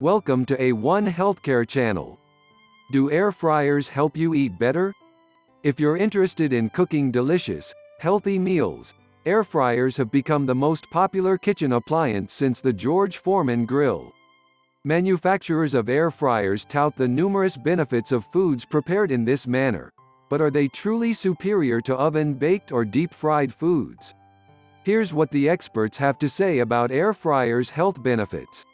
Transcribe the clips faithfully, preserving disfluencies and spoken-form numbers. Welcome to A one Healthcare Channel. Do air fryers help you eat better? If you're interested in cooking delicious, healthy meals, air fryers have become the most popular kitchen appliance since the George Foreman Grill. Manufacturers of air fryers tout the numerous benefits of foods prepared in this manner, but are they truly superior to oven-baked or deep-fried foods? Here's what the experts have to say about air fryers' health benefits.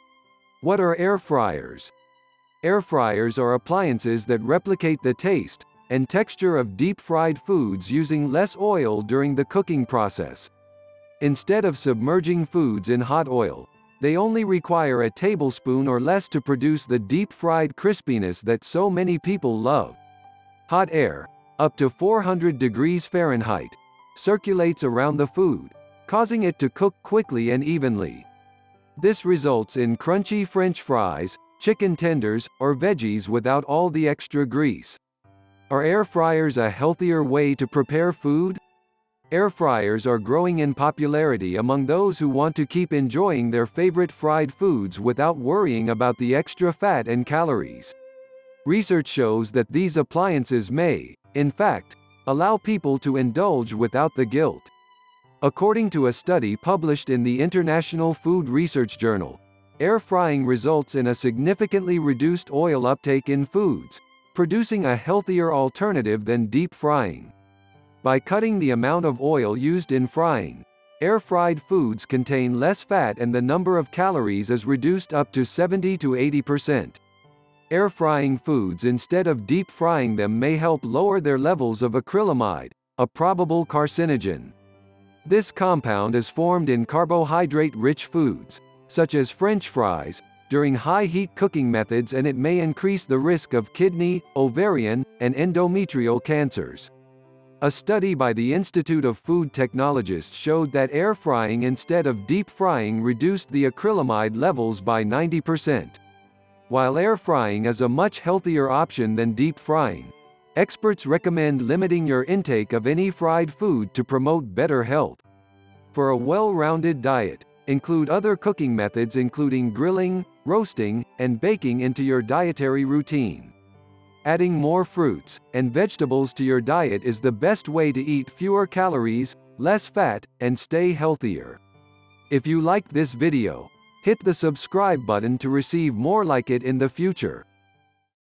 What are air fryers? Air fryers are appliances that replicate the taste and texture of deep-fried foods using less oil during the cooking process. Instead of submerging foods in hot oil, they only require a tablespoon or less to produce the deep-fried crispiness that so many people love. Hot air, up to four hundred degrees Fahrenheit, circulates around the food, causing it to cook quickly and evenly. This results in crunchy French fries, chicken tenders, or veggies without all the extra grease. Are air fryers a healthier way to prepare food? Air fryers are growing in popularity among those who want to keep enjoying their favorite fried foods without worrying about the extra fat and calories. Research shows that these appliances may, in fact, allow people to indulge without the guilt. According to a study published in the International Food Research Journal, air frying results in a significantly reduced oil uptake in foods, producing a healthier alternative than deep frying. By cutting the amount of oil used in frying, air-fried foods contain less fat and the number of calories is reduced up to seventy to eighty percent. Air frying foods instead of deep frying them may help lower their levels of acrylamide, a probable carcinogen. This compound is formed in carbohydrate-rich foods, such as French fries, during high-heat cooking methods, and it may increase the risk of kidney, ovarian, and endometrial cancers. A study by the Institute of Food Technologists showed that air frying instead of deep frying reduced the acrylamide levels by ninety percent. While air frying is a much healthier option than deep frying, experts recommend limiting your intake of any fried food to promote better health. For a well-rounded diet, include other cooking methods including grilling, roasting, and baking into your dietary routine. Adding more fruits and vegetables to your diet is the best way to eat fewer calories, less fat, and stay healthier. If you liked this video, hit the subscribe button to receive more like it in the future.